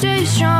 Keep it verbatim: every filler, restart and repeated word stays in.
stay strong.